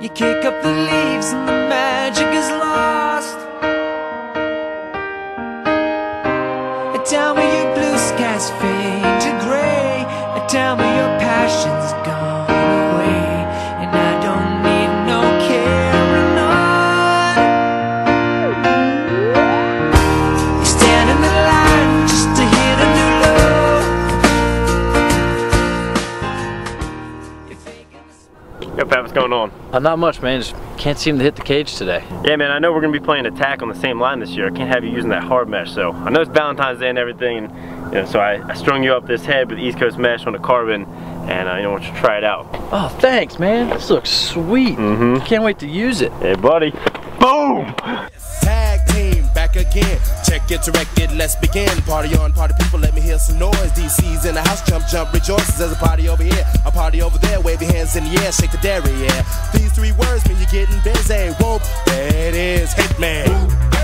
You kick up the leaves and the magic is lost. A time where your blue skies fade to grey, a time where your passion's gone away, and I don't need no carrying on. You stand in the line just to hit a new low. Yo, Pat, what's going on? Not much, man. Just can't seem to hit the cage today. Yeah, man, I know we're going to be playing attack on the same line this year. I can't have you using that hard mesh, so I know it's Valentine's Day and everything, and, you know, so I strung you up this head with East Coast mesh on the carbon, and I want you to try it out. Oh, thanks, man. This looks sweet. Can't wait to use it. Hey, buddy. Boom! Tag team, back again. Check it, direct it, let's begin. Party on, party people, let me hear some noise. DC's in the house, jump, jump, rejoices. There's a party over here, a party over there. Wave your hands in the air, shake the dairy, yeah. These three words mean you're getting busy. Whoa, that is Hitman.